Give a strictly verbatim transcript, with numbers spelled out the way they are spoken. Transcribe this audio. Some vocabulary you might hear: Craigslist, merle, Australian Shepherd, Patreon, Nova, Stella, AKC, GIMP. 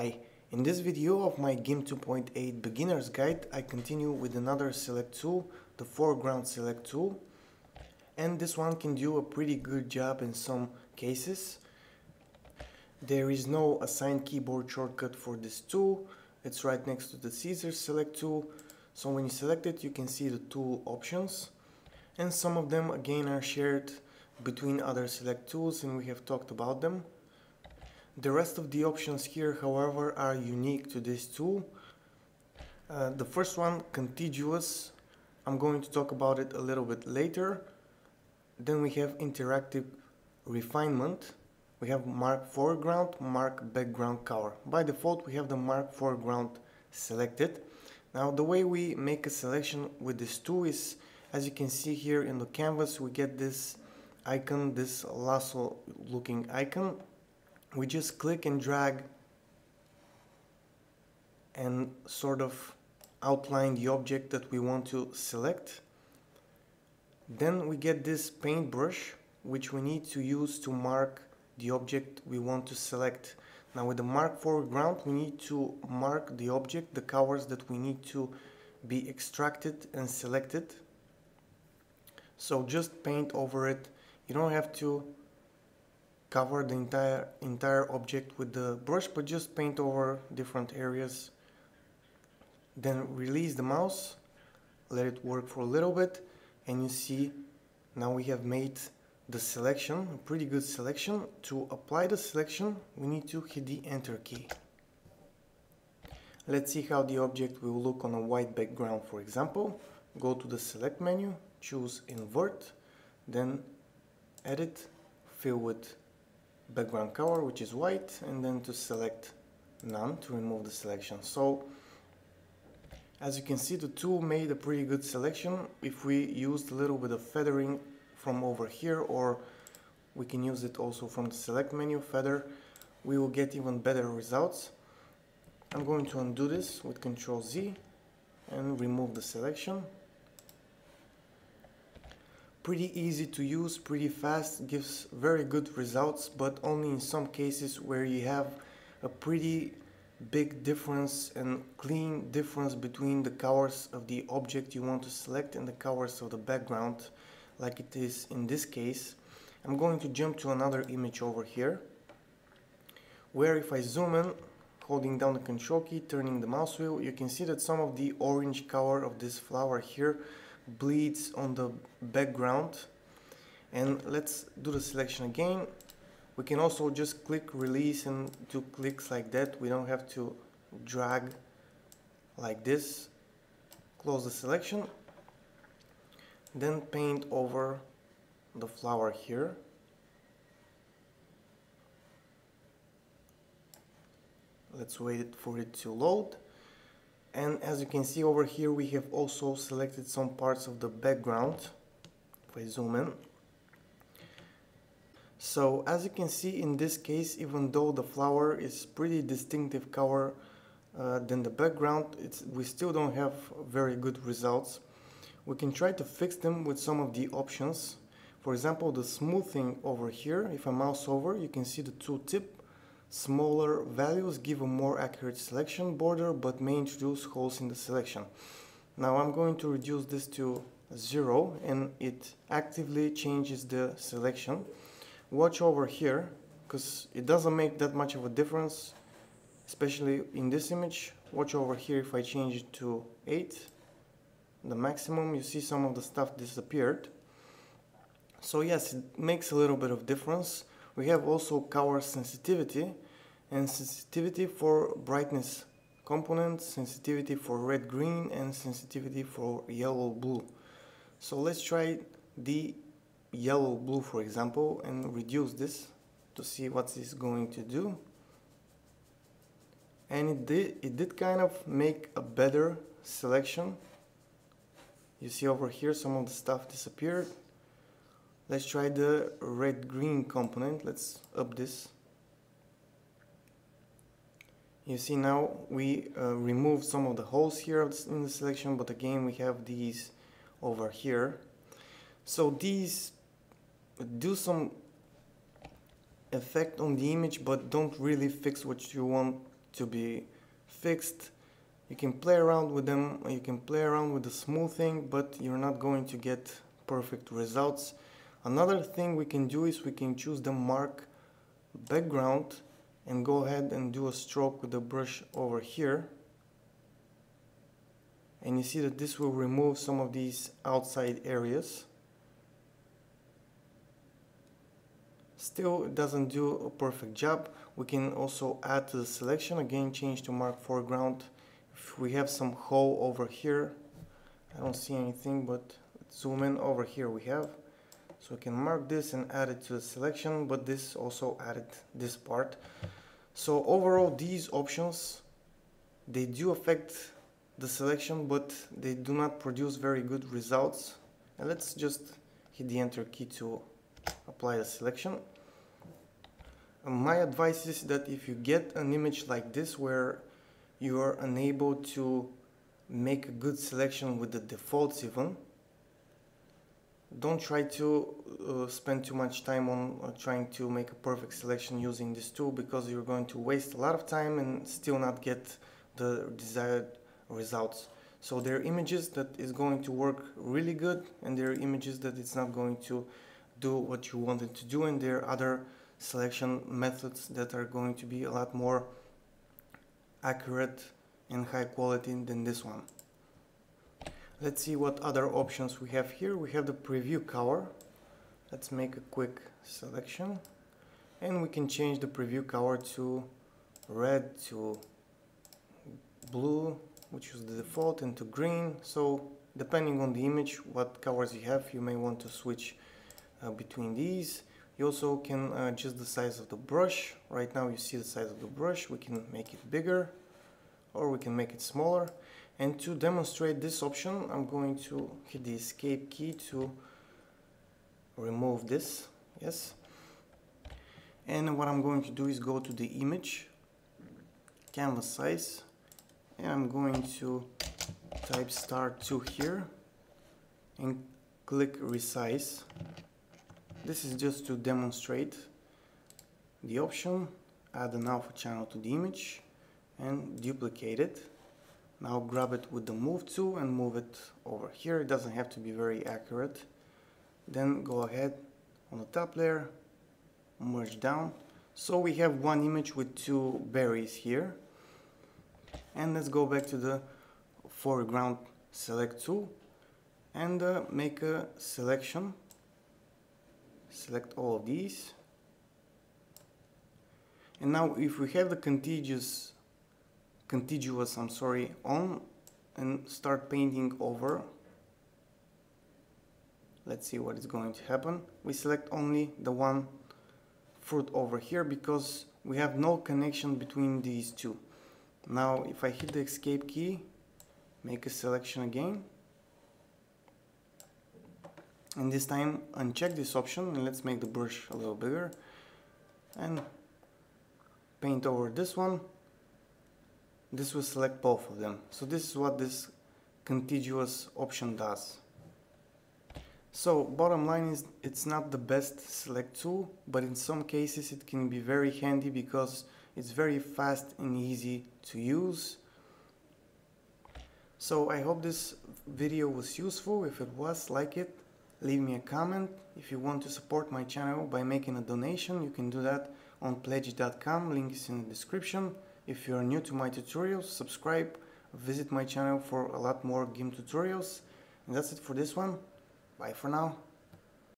Hi, in this video of my GIMP two point eight beginner's guide, I continue with another select tool, the foreground select tool, and this one can do a pretty good job in some cases. There is no assigned keyboard shortcut for this tool. It's right next to the scissors select tool, so when you select it you can see the tool options, and some of them again are shared between other select tools and we have talked about them. The rest of the options here, however, are unique to this tool. Uh, the first one, contiguous, I'm going to talk about it a little bit later. Then we have interactive refinement. We have mark foreground, mark background color. By default, we have the mark foreground selected. Now, the way we make a selection with this tool is, as you can see here in the canvas, we get this icon, this lasso looking icon. We just click and drag and sort of outline the object that we want to select. Then we get this paintbrush, which we need to use to mark the object we want to select. Now with the mark foreground, we need to mark the object, the colors that we need to be extracted and selected. So just paint over it. You don't have to cover the entire entire object with the brush, but just paint over different areas. Then release the mouse, let it work for a little bit, and you see now we have made the selection, a pretty good selection. To apply the selection, we need to hit the enter key. Let's see how the object will look on a white background, for example. Go to the select menu, choose invert, then edit, fill with background color, which is white, and then to select none to remove the selection. So as you can see, the tool made a pretty good selection. If we used a little bit of feathering from over here, or we can use it also from the select menu, feather, we will get even better results. I'm going to undo this with Control Z and remove the selection. Pretty easy to use, pretty fast, gives very good results, but only in some cases where you have a pretty big difference and clean difference between the colors of the object you want to select and the colors of the background, like it is in this case. I'm going to jump to another image over here, where if I zoom in, holding down the Control key, turning the mouse wheel, you can see that some of the orange color of this flower here bleeds on the background. And let's do the selection again. We can also just click release and do clicks like that. We don't have to drag like this. Close the selection, then paint over the flower here. Let's wait for it to load. And as you can see over here, we have also selected some parts of the background. If I zoom in. So as you can see in this case, even though the flower is pretty distinctive color uh, than the background, it's, we still don't have very good results. We can try to fix them with some of the options. For example, the smoothing over here, if I mouse over, you can see the tooltip. Smaller values give a more accurate selection border, but may introduce holes in the selection. Now I'm going to reduce this to zero, and it actively changes the selection. Watch over here, because it doesn't make that much of a difference, especially in this image. Watch over here, if I change it to eight, the maximum, you see some of the stuff disappeared. So yes, it makes a little bit of difference. We have also color sensitivity, and sensitivity for brightness components, sensitivity for red green, and sensitivity for yellow blue. So let's try the yellow blue, for example, and reduce this to see what it's going to do. And it did, it did kind of make a better selection. You see over here some of the stuff disappeared. Let's try the red-green component. Let's up this. You see now we uh, removed some of the holes here in the selection, but again we have these over here. So these do some effect on the image, but don't really fix what you want to be fixed. You can play around with them, you can play around with the smoothing, but you're not going to get perfect results. Another thing we can do is we can choose the mark background and go ahead and do a stroke with the brush over here. And you see that this will remove some of these outside areas. Still, it doesn't do a perfect job. We can also add to the selection, again change to mark foreground. If we have some hole over here, I don't see anything, but let's zoom in. Over here we have, so we can mark this and add it to the selection, but this also added this part. So overall, these options, they do affect the selection, but they do not produce very good results. And let's just hit the enter key to apply the selection. And my advice is that if you get an image like this where you are unable to make a good selection with the defaults, even don't try to uh, spend too much time on uh, trying to make a perfect selection using this tool, because you're going to waste a lot of time and still not get the desired results. So there are images that is going to work really good, and there are images that it's not going to do what you wanted to do, and there are other selection methods that are going to be a lot more accurate and high quality than this one. Let's see what other options we have here. We have the preview color. Let's make a quick selection, and we can change the preview color to red, to blue, which is the default, and to green. So depending on the image, what colors you have, you may want to switch Uh, between these. You also can uh, adjust the size of the brush. Right now you see the size of the brush. We can make it bigger or we can make it smaller. And to demonstrate this option, I'm going to hit the escape key to remove this. Yes. And what I'm going to do is go to the image, canvas size, and I'm going to type star two here and click resize. This is just to demonstrate the option. Add an alpha channel to the image and duplicate it. Now grab it with the move tool and move it over here. It doesn't have to be very accurate. Then go ahead on the top layer, merge down. So we have one image with two berries here. And let's go back to the foreground select tool and uh, make a selection. Select all of these, and now if we have the contiguous contiguous I'm sorry on and start painting over, let's see what is going to happen. We select only the one fruit over here because we have no connection between these two. Now if I hit the escape key, make a selection again, and this time uncheck this option, and let's make the brush a little bigger and paint over this one. This will select both of them. So this is what this contiguous option does. So bottom line is, it's not the best select tool, but in some cases it can be very handy because it's very fast and easy to use. So I hope this video was useful. If it was, like it, leave me a comment. If you want to support my channel by making a donation, you can do that on pledge dot com, link is in the description. If you are new to my tutorials, subscribe, visit my channel for a lot more GIMP tutorials. And that's it for this one. Bye for now.